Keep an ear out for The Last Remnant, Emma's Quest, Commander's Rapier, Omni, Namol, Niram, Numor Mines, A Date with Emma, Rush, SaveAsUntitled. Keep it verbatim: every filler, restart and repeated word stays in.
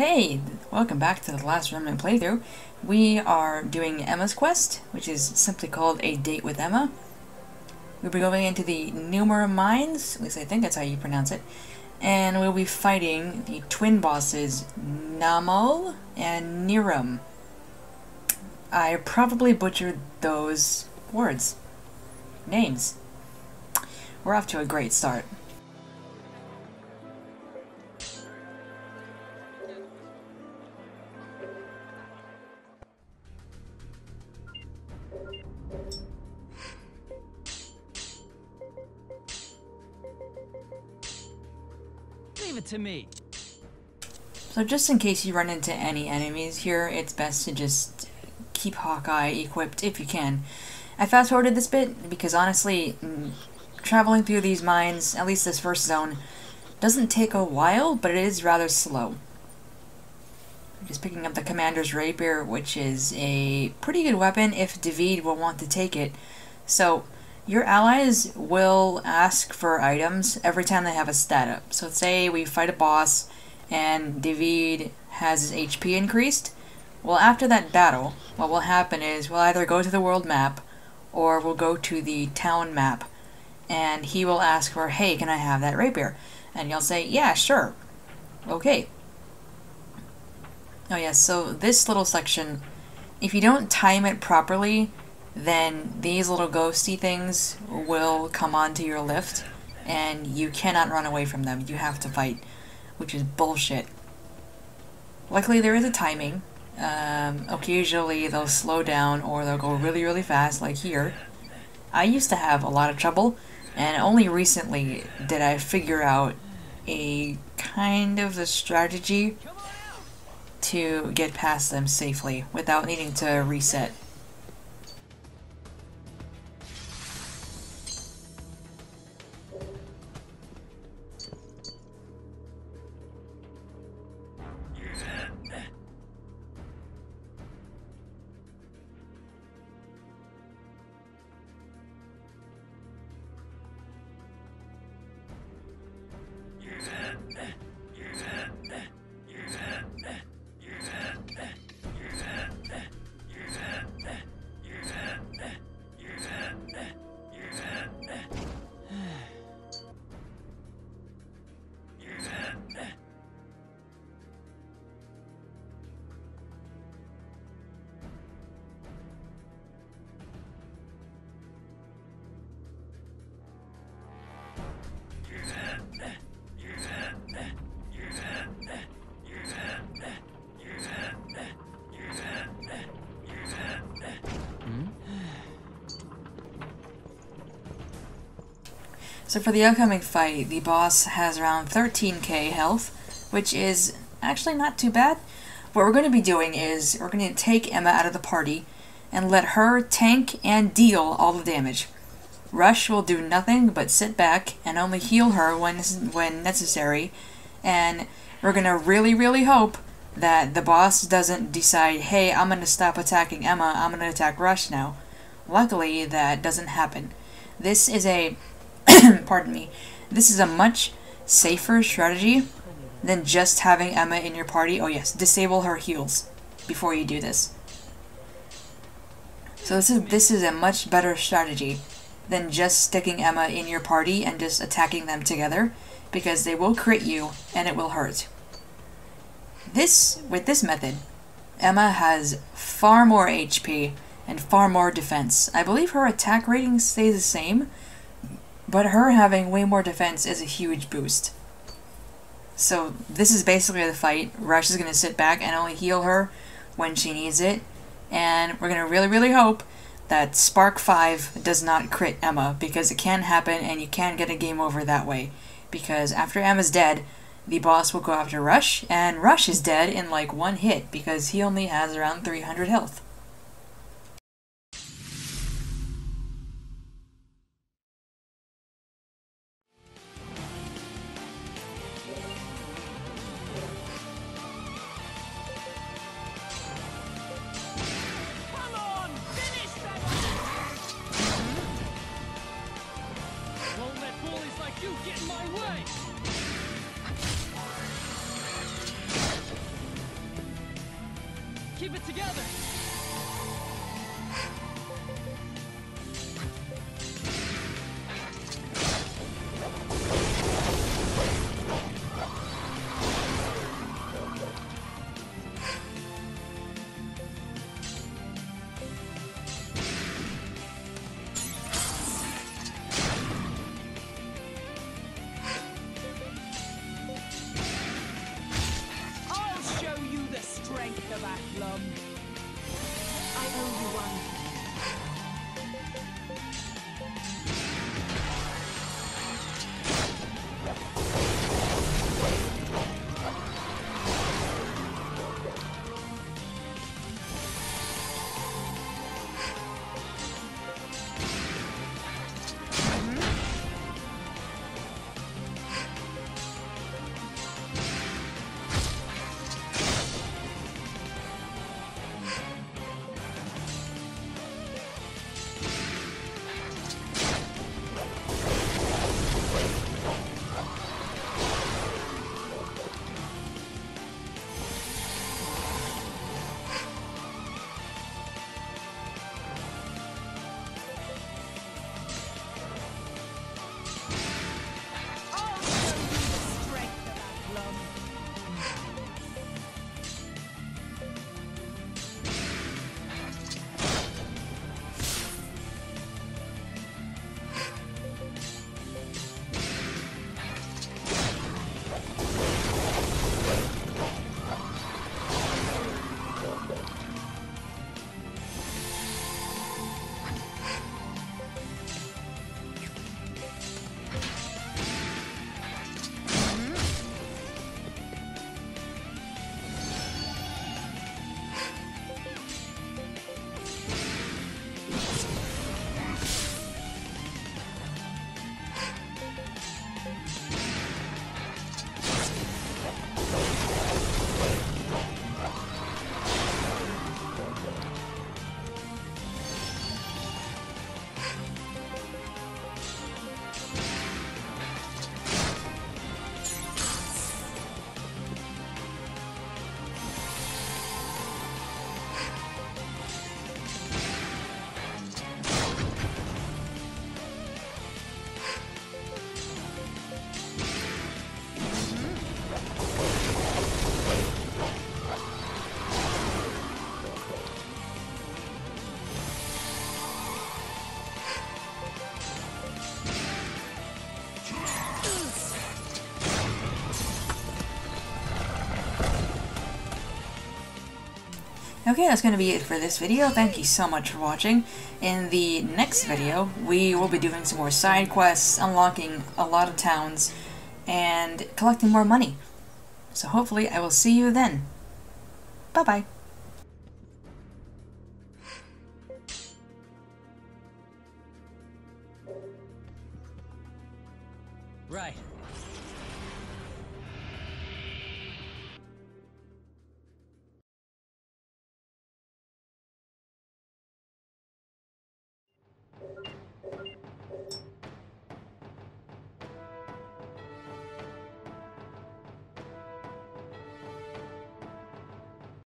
Hey, welcome back to the Last Remnant playthrough. We are doing Emma's Quest, which is simply called A Date with Emma. We'll be going into the Numor Mines, at least I think that's how you pronounce it, and we'll be fighting the twin bosses Namol and Niram. I probably butchered those words. Names. We're off to a great start. Leave it to me. So just in case you run into any enemies here, it's best to just keep Hawkeye equipped if you can. I fast forwarded this bit because honestly, traveling through these mines, at least this first zone, doesn't take a while, but it is rather slow. I'm just picking up the Commander's Rapier, which is a pretty good weapon if David will want to take it. So your allies will ask for items every time they have a stat up. So say we fight a boss and David has his H P increased. Well, after that battle, what will happen is we'll either go to the world map or we'll go to the town map, and he will ask for, hey, can I have that rapier? And you'll say, yeah, sure. Okay. Oh yes, so this little section, if you don't time it properly, then these little ghosty things will come onto your lift, and you cannot run away from them. You have to fight, which is bullshit. Luckily, there is a timing. Um, occasionally they'll slow down or they'll go really really fast, like here. I used to have a lot of trouble, and only recently did I figure out a kind of a strategy to get past them safely without needing to reset. So for the upcoming fight, the boss has around thirteen K health, which is actually not too bad. What we're going to be doing is we're going to take Emma out of the party and let her tank and deal all the damage. Rush will do nothing but sit back and only heal her when, when necessary, and we're going to really, really hope that the boss doesn't decide, hey, I'm going to stop attacking Emma, I'm going to attack Rush now. Luckily, that doesn't happen. This is a... Pardon me. This is a much safer strategy than just having Emma in your party. Oh yes, disable her heals before you do this. So this is this is a much better strategy than just sticking Emma in your party and just attacking them together, because they will crit you and it will hurt. This with this method, Emma has far more H P and far more defense. I believe her attack rating stays the same, but her having way more defense is a huge boost. So this is basically the fight. Rush is going to sit back and only heal her when she needs it. And we're going to really, really hope that Spark five does not crit Emma, because it can happen and you can get a game over that way. Because after Emma's dead, the boss will go after Rush, and Rush is dead in like one hit because he only has around three hundred health. You get in my way! keep it together. Okay, that's going to be it for this video. Thank you so much for watching. In the next video, we will be doing some more side quests, unlocking a lot of towns, and collecting more money. So hopefully I will see you then. Bye-bye. Right.